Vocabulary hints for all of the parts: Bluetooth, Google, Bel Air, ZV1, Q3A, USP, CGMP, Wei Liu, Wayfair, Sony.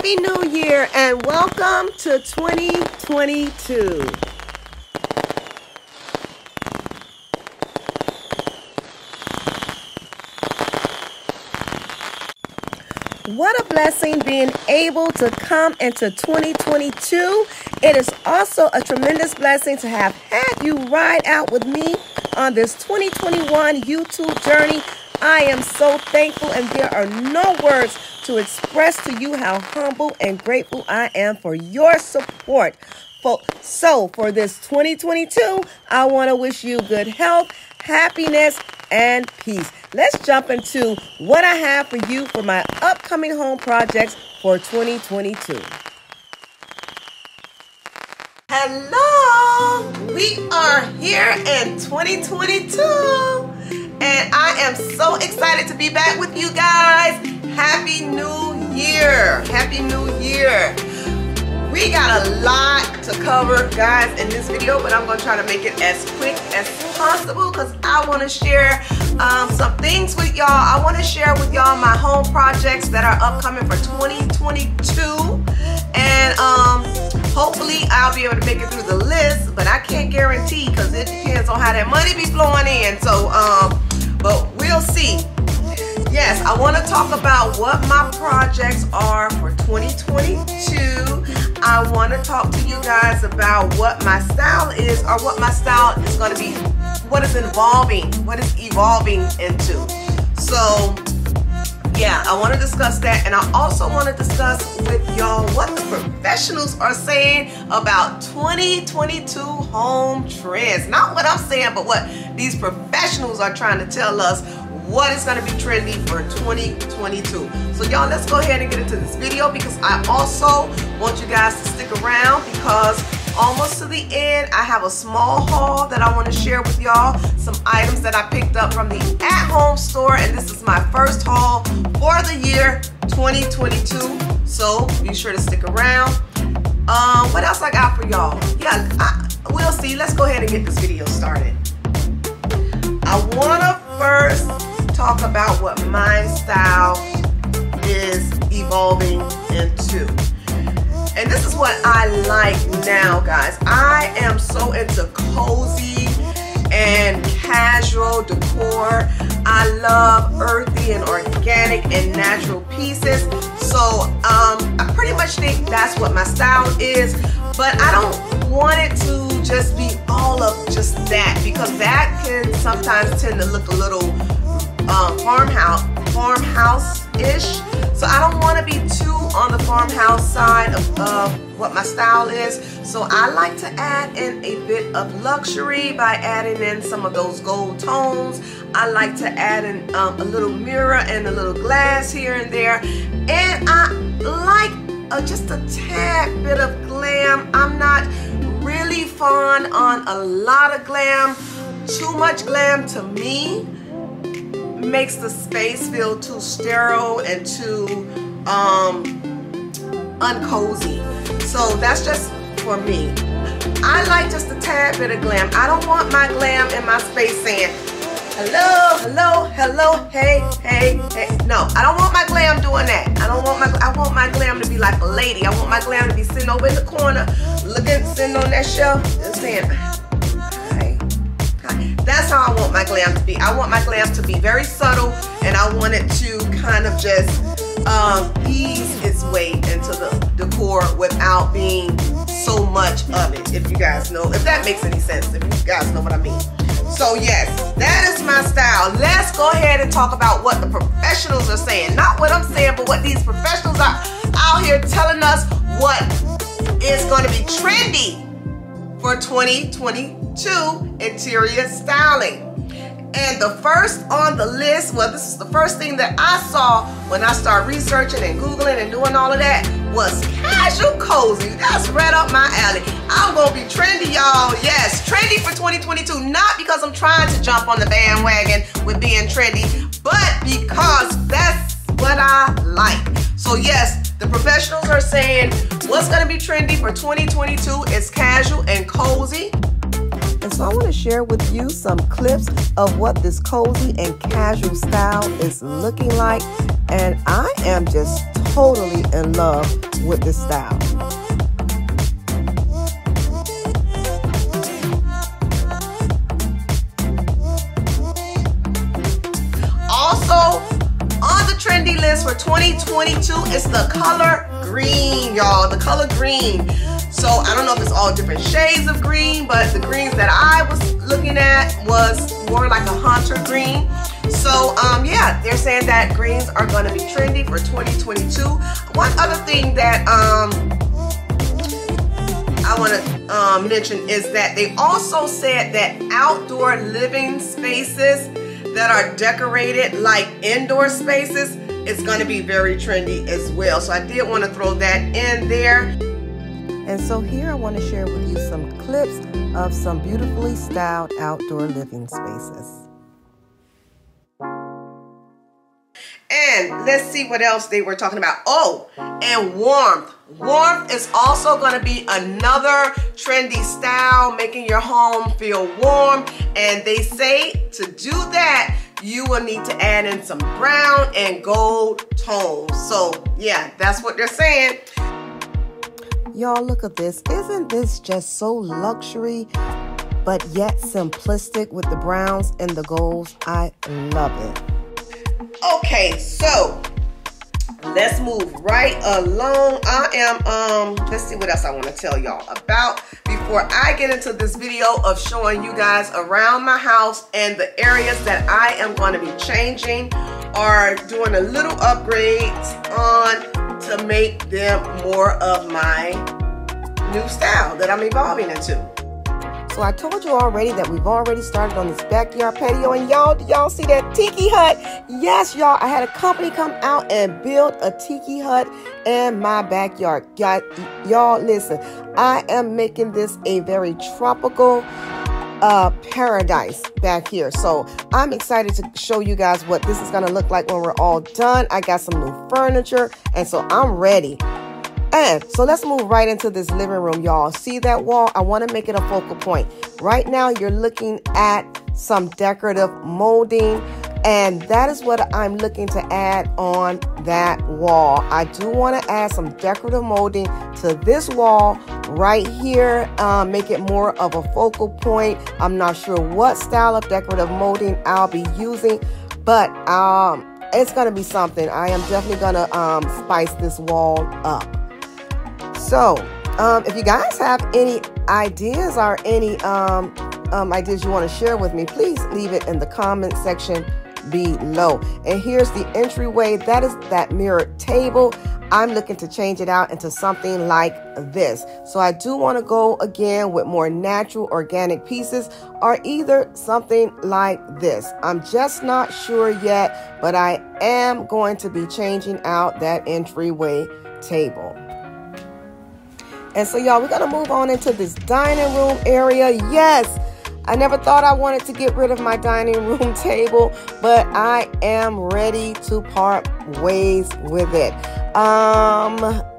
Happy New Year and welcome to 2022. What a blessing being able to come into 2022. It is also a tremendous blessing to have had you ride out with me on this 2021 YouTube journey. I am so thankful, and there are no words to express to you how humble and grateful I am for your support. So for this 2022, I want to wish you good health, happiness, and peace. Let's jump into what I have for you for my upcoming home projects for 2022. Hello! We are here in 2022, and I am so excited to be back with you guys. Happy New Year! Happy New Year! We got a lot to cover, guys, in this video, but I'm going to try to make it as quick as possible because I want to share some things with y'all. I want to share with y'all my home projects that are upcoming for 2022, and hopefully I'll be able to make it through the list, but I can't guarantee because it depends on how that money be flowing in, so but we'll see. Yes, I want to talk about what my projects are for 2022. I want to talk to you guys about what my style is, or what my style is going to be, what it's evolving into. So yeah, I want to discuss that, and I also want to discuss with y'all what the professionals are saying about 2022 home trends. Not what I'm saying, but what these professionals are trying to tell us what is going to be trendy for 2022. So y'all, let's go ahead and get into this video, because I also want you guys to stick around, because almost to the end I have a small haul that I want to share with y'all, some items that I picked up from the at-home store, and this is my first haul for the year 2022, so be sure to stick around. What else I got for y'all? Yeah, we'll see. Let's go ahead and get this video started. I want to first talk about what my style is evolving into, and this is what I like now, guys. I am so into cozy and casual decor. I love earthy and organic and natural pieces, so I pretty much think that's what my style is, but I don't want it to just be all of just that, because that can sometimes tend to look a little farmhouse-ish. So I don't want to be too on the farmhouse side of what my style is. So I like to add in a bit of luxury by adding in some of those gold tones. I like to add in a little mirror and a little glass here and there. And I like just a tad bit of glam. I'm not really fond on a lot of glam. Too much glam to me makes the space feel too sterile and too uncozy. So that's just for me. I like just a tad bit of glam. I don't want my glam in my space saying, hello, hello, hello, hey, hey, hey. No, I don't want my glam doing that. I want my glam to be like a lady. I want my glam to be sitting over in the corner, sitting on that shelf and saying, that's how I want my glam to be. I want my glam to be very subtle, and I want it to kind of just ease its way into the decor without being so much of it, if you guys know, if that makes any sense, if you guys know what I mean. So yes, that is my style. Let's go ahead and talk about what the professionals are saying. Not what I'm saying, but what these professionals are out here telling us what is going to be trendy for 2022 interior styling. And the first on the list, well, this is the first thing that I saw when I started researching and Googling and doing all of that, was casual cozy. That's right up my alley. I'm gonna be trendy, y'all. Yes, trendy for 2022. Not because I'm trying to jump on the bandwagon with being trendy, but because that's what I like. So yes, the professionals are saying what's going to be trendy for 2022 is casual and cozy. And so I want to share with you some clips of what this cozy and casual style is looking like. And I am just totally in love with this style. Also, on the trendy list for 2022 is the color green, y'all. The color green. So I don't know if it's all different shades of green, but the greens that I was looking at was more like a hunter green. So yeah, they're saying that greens are going to be trendy for 2022. One other thing that I want to mention is that they also said that outdoor living spaces that are decorated like indoor spaces is going to be very trendy as well. So I did want to throw that in there. And so here I want to share with you some clips of some beautifully styled outdoor living spaces. And let's see what else they were talking about. Oh, and warmth. Warmth is also going to be another trendy style, making your home feel warm. And they say to do that, you will need to add in some brown and gold tones. So yeah, that's what they're saying. Y'all, look at this. Isn't this just so luxury, but yet simplistic with the browns and the golds? I love it. Okay, so let's move right along. I am, let's see what else I want to tell y'all about before I get into this video of showing you guys around my house and the areas that I am going to be changing or doing a little upgrades on to make them more of my new style that I'm evolving into. So I told you already that we've already started on this backyard patio, and y'all, do y'all see that tiki hut? Yes, y'all, I had a company come out and build a tiki hut in my backyard. Y'all, listen, I am making this a very tropical paradise back here. So I'm excited to show you guys what this is going to look like when we're all done. I got some new furniture, and so I'm ready. And so let's move right into this living room, y'all. See that wall? I want to make it a focal point. Right now you're looking at some decorative molding, and that is what I'm looking to add on that wall. I do want to add some decorative molding to this wall right here, make it more of a focal point. I'm not sure what style of decorative molding I'll be using, but it's gonna be something. I am definitely gonna spice this wall up. So if you guys have any ideas or any ideas you want to share with me, please leave it in the comment section below. And here's the entryway. That is that mirrored table. I'm looking to change it out into something like this. So I do want to go again with more natural organic pieces or either something like this. I'm just not sure yet, but I am going to be changing out that entryway table. And so y'all, we're going to move on into this dining room area. Yes, I never thought I wanted to get rid of my dining room table, but I am ready to part ways with it.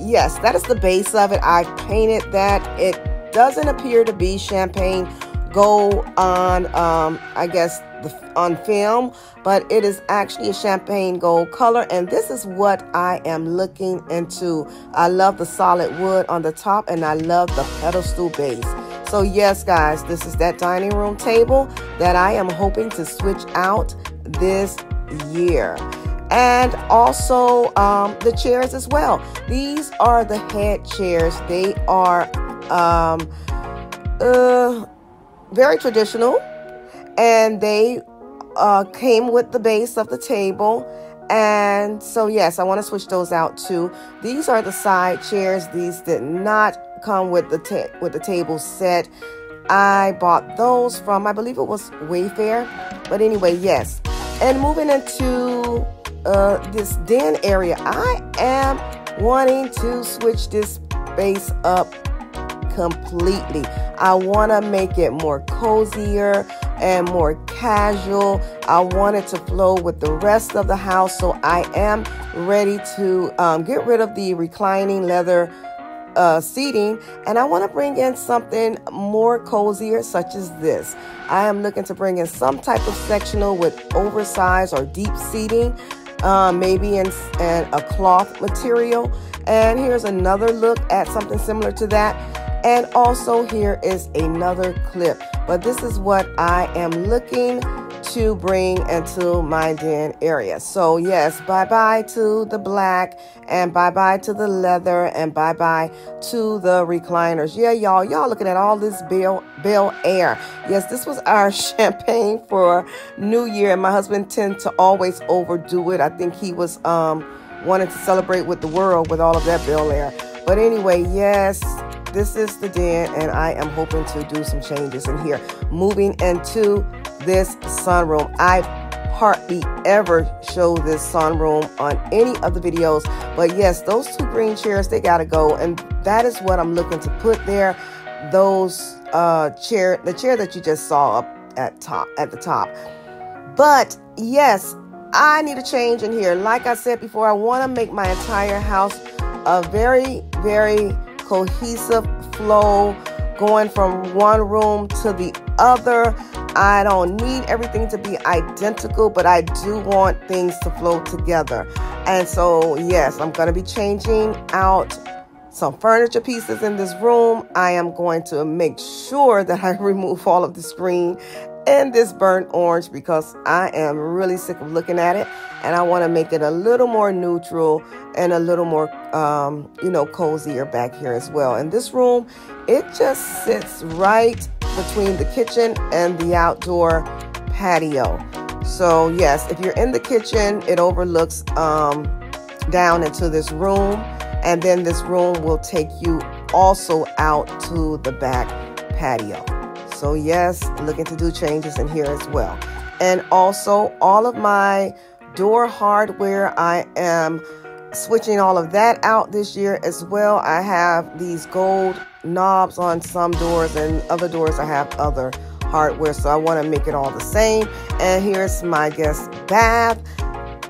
Yes, that is the base of it. I painted that. It doesn't appear to be champagne gold on, I guess, on film, but it is actually a champagne gold color, and this is what I am looking into. I love the solid wood on the top, and I love the pedestal base. So yes, guys, this is that dining room table that I am hoping to switch out this year. And also the chairs as well. These are the head chairs. They are very traditional, and they came with the base of the table. And so yes, I want to switch those out too. These are the side chairs. These did not come with the table set. I bought those from, I believe it was Wayfair, but anyway, yes. And moving into this den area, I am wanting to switch this space up completely. I want to make it more cozier and more casual. I want it to flow with the rest of the house, so I am ready to get rid of the reclining leather seating, and I want to bring in something more cozier, such as this. I am looking to bring in some type of sectional with oversized or deep seating, maybe in a cloth material. And here's another look at something similar to that. And also here is another clip. But this is what I am looking to bring into my den area. So yes, bye-bye to the black, and bye-bye to the leather, and bye-bye to the recliners. Yeah, y'all looking at all this Bel Air. Yes, this was our champagne for New Year, and my husband tends to always overdo it. I think he was wanting to celebrate with the world with all of that Bel Air. But anyway, yes, this is the den, and I am hoping to do some changes in here. Moving into this sunroom. I hardly ever show this sunroom on any of the videos, but yes, those two green chairs, they gotta go, and that is what I'm looking to put there. Those the chair that you just saw up at the top. But yes, I need a change in here. Like I said before, I want to make my entire house a very, very cohesive flow, going from one room to the other. I don't need everything to be identical, but I do want things to flow together. And so, yes, I'm going to be changing out some furniture pieces in this room. I am going to make sure that I remove all of the screen and this burnt orange, because I am really sick of looking at it, and I want to make it a little more neutral and a little more, you know, cozier back here as well. And this room, it just sits right between the kitchen and the outdoor patio. So yes, if you're in the kitchen, it overlooks down into this room, and then this room will take you also out to the back patio. So yes, looking to do changes in here as well. And also all of my door hardware, I am switching all of that out this year as well. I have these gold knobs on some doors, and other doors I have other hardware, so I want to make it all the same. And here's my guest bath.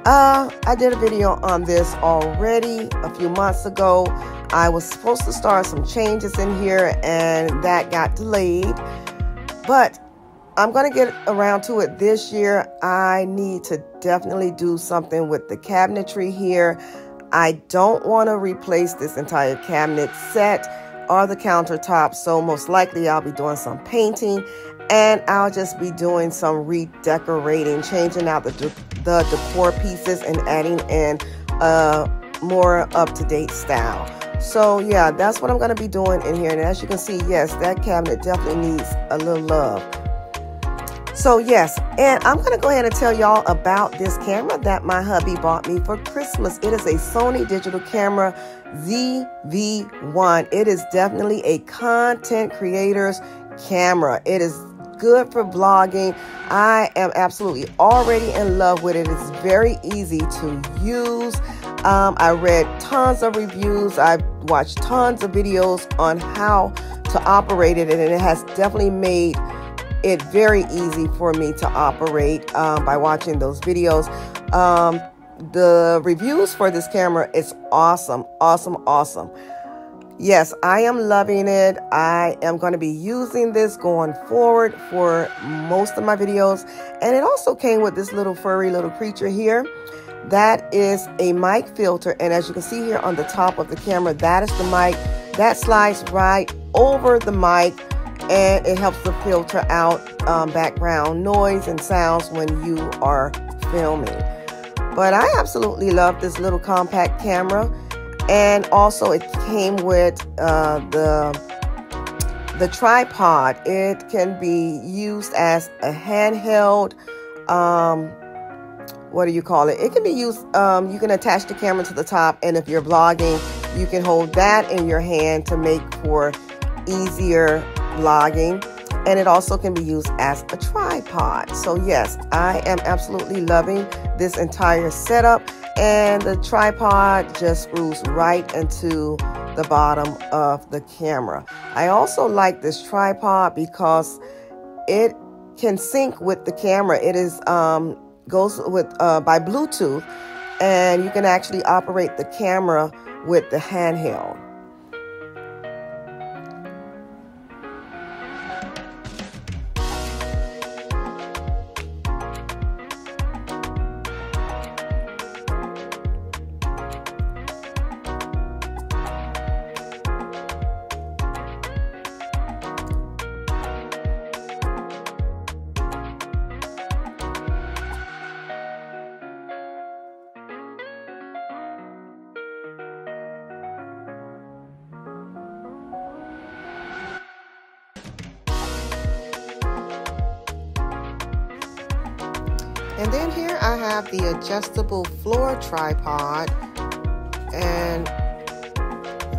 I did a video on this already a few months ago. I was supposed to start some changes in here, and that got delayed, but I'm going to get around to it this year. I need to definitely do something with the cabinetry here. I don't want to replace this entire cabinet set or the countertop, so most likely I'll be doing some painting, and I'll just be doing some redecorating, changing out the decor pieces and adding in a more up-to-date style. So yeah, that's what I'm going to be doing in here. And as you can see, yes, that cabinet definitely needs a little love. So yes, and I'm going to go ahead and tell y'all about this camera that my hubby bought me for Christmas. It is a Sony digital camera, ZV1. It is definitely a content creator's camera. It is good for vlogging. I am absolutely already in love with it. It's very easy to use. I read tons of reviews. I watched tons of videos on how to operate it, and it has definitely made it very easy for me to operate by watching those videos. The reviews for this camera is awesome. Yes, I am loving it. I am going to be using this going forward for most of my videos. And it also came with this little furry little creature here. That is a mic filter, and as you can see here on the top of the camera, that is the mic that slides right over the mic, and it helps to filter out background noise and sounds when you are filming. But I absolutely love this little compact camera, and also it came with the tripod. It can be used as a handheld, what do you call it? It can be used, you can attach the camera to the top, and if you're vlogging, you can hold that in your hand to make for easier vlogging. And it also can be used as a tripod. So yes, I am absolutely loving this entire setup, and the tripod just screws right into the bottom of the camera. I also like this tripod because it can sync with the camera. It is goes with by Bluetooth, and you can actually operate the camera with the handheld. And then here I have the adjustable floor tripod, and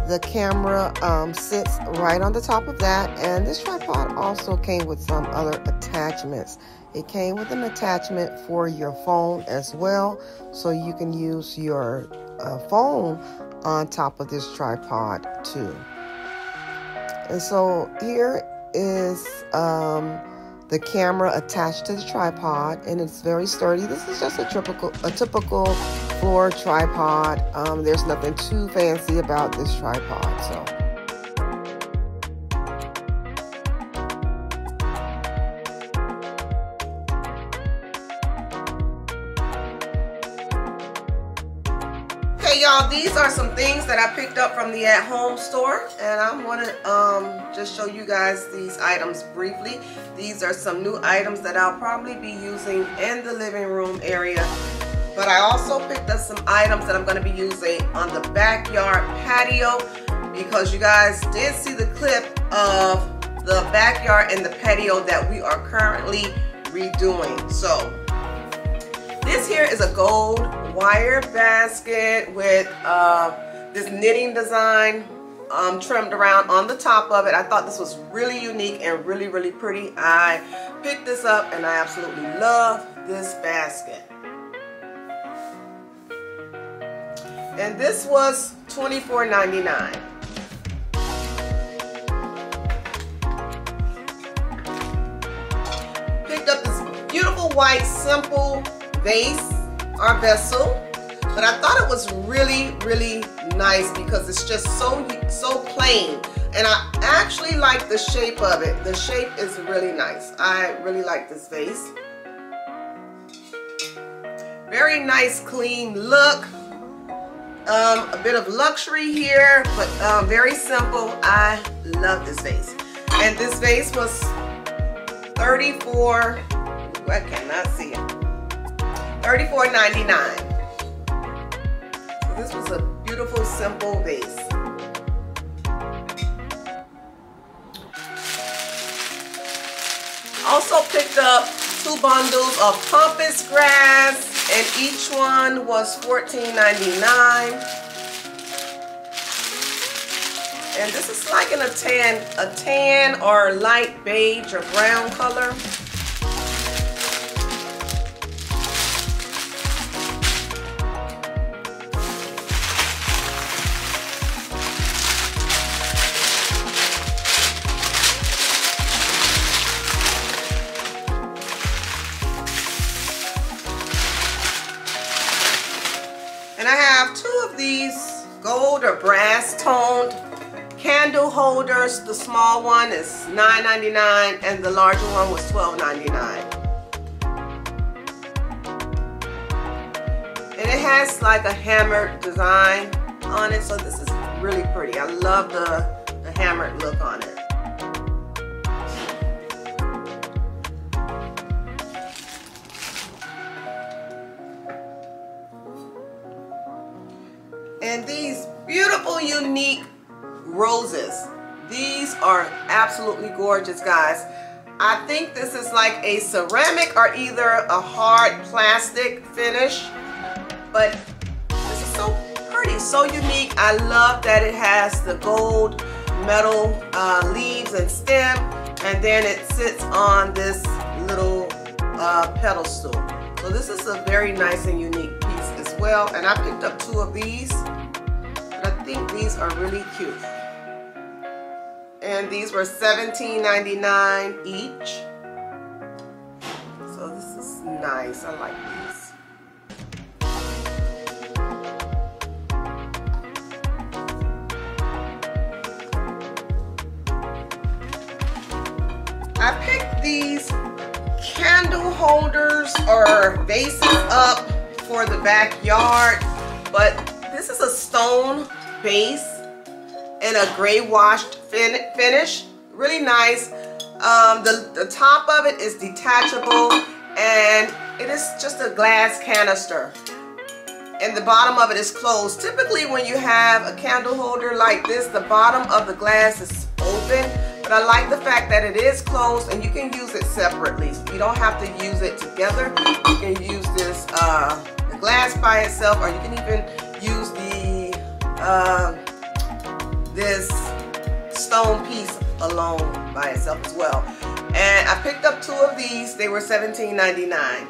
the camera sits right on the top of that. And this tripod also came with some other attachments. It came with an attachment for your phone as well, so you can use your phone on top of this tripod too. And so here is the camera attached to the tripod, and it's very sturdy. This is just a typical floor tripod. There's nothing too fancy about this tripod. So. Okay, y'all, these are some things that I picked up from the at-home store, and I'm going to just show you guys these items briefly. These are some new items that I'll probably be using in the living room area, but I also picked up some items that I'm going to be using on the backyard patio, because you guys did see the clip of the backyard and the patio that we are currently redoing. So this here is a gold wire basket with this knitting design trimmed around on the top of it. I thought this was really unique and really, really pretty. I picked this up and I absolutely love this basket. And this was $24.99. Picked up this beautiful white simple vase or vessel, but I thought it was really, really nice because it's just so plain, and I actually like the shape of it. The shape is really nice. I really like this vase. Very nice, clean look. A bit of luxury here, but very simple. I love this vase, and this vase was $34. I cannot see it. $34.99. So this was a beautiful, simple vase. Also picked up two bundles of pampas grass, and each one was $14.99. And this is like in a tan or light beige or brown color. These gold or brass toned candle holders. The small one is $9.99 and the larger one was $12.99. And it has like a hammered design on it, so this is really pretty. I love the hammered look on it. And these beautiful, unique roses. These are absolutely gorgeous, guys. I think this is like a ceramic or either a hard plastic finish, but this is so pretty, so unique. I love that it has the gold metal leaves and stem, and then it sits on this little pedestal. So this is a very nice and unique piece as well. And I picked up two of these. I think these are really cute, and these were $17.99 each, so this is nice. I like these. I picked these candle holders or vases up for the backyard, but this is a stone base and a gray washed finish. Really nice. The top of it is detachable, and it is just a glass canister, and the bottom of it is closed. Typically when you have a candle holder like this, the bottom of the glass is open, but But I like the fact that it is closed and you can use it separately. You don't have to use it together. You can use this the glass by itself, or you can even use the this stone piece alone by itself as well. And I picked up two of these. They were $17.99.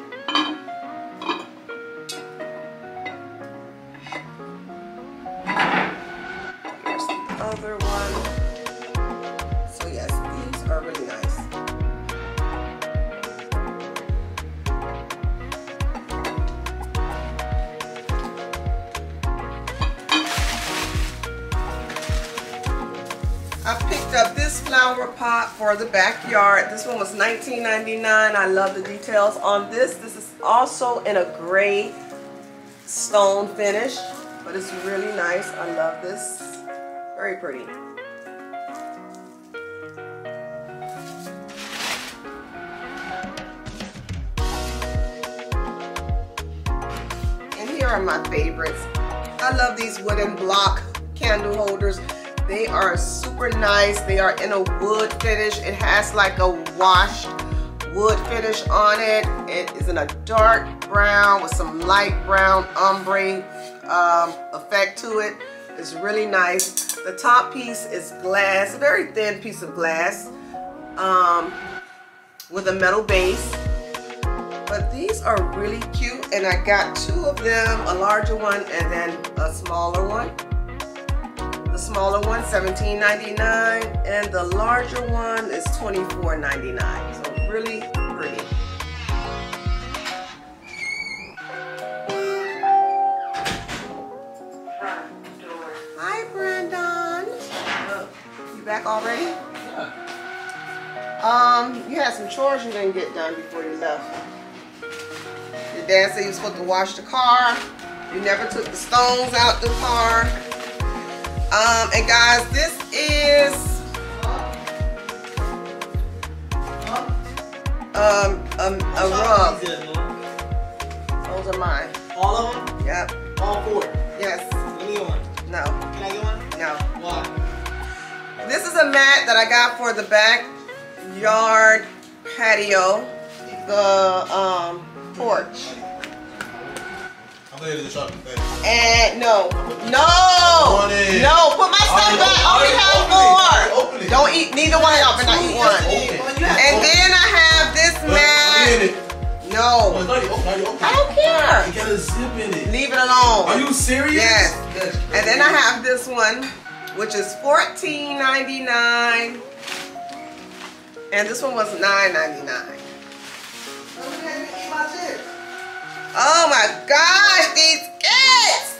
Here's the other one. So yes, these are really nice. I picked up this flower pot for the backyard. This one was $19.99. I love the details on this. This is also in a gray stone finish, but it's really nice. I love this. Very pretty. And here are my favorites. I love these wooden block candle holders. They are super nice. They are in a wood finish. It has like a washed wood finish on it. It is in a dark brown with some light brown ombre effect to it. It's really nice. The top piece is glass, a very thin piece of glass with a metal base. But these are really cute, and I got two of them, a larger one and then a smaller one. The smaller one, $17.99, and the larger one is $24.99. So really pretty. Front door. Hi, Brandon. You back already? Yeah. You had some chores you didn't get done before you left. Your dad said you were supposed to wash the car. You never took the stones out the car. And guys, this is a rug. Those are mine. All of them? Yep. All four? Yes. Give me one. No. Can I get one? No. Why? This is a mat that I got for the backyard patio, the porch. And no, put my stuff back. Only have more. Don't eat neither one of y'all, but not eat one. And then I have this mat. No, I don't care. You gotta zip in it. Leave it alone. Are you serious? Yes. And then I have this one, which is $14.99, and this one was $9.99. Oh my gosh, these kids!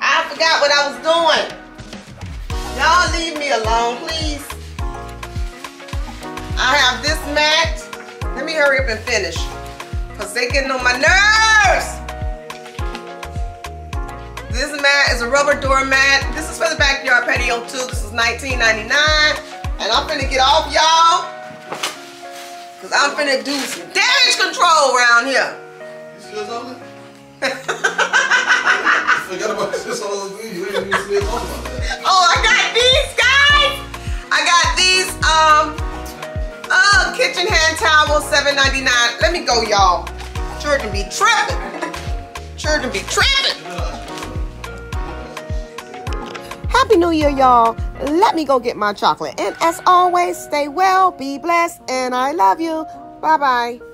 I forgot what I was doing. Y'all leave me alone, please. I have this mat. Let me hurry up and finish, because they're getting on my nerves. This mat is a rubber door mat. This is for the backyard patio too. This is $19.99. And I'm finna get off, y'all, because I'm finna do some damage control around here. You still talking? I forgot about this all the you didn't even still talking about that. Oh, I got these, guys! I got these kitchen hand towels, $7.99. Let me go, y'all. Children be tripping. Children be tripping. Happy New Year, y'all. Let me go get my chocolate. And as always, stay well, be blessed, and I love you. Bye-bye.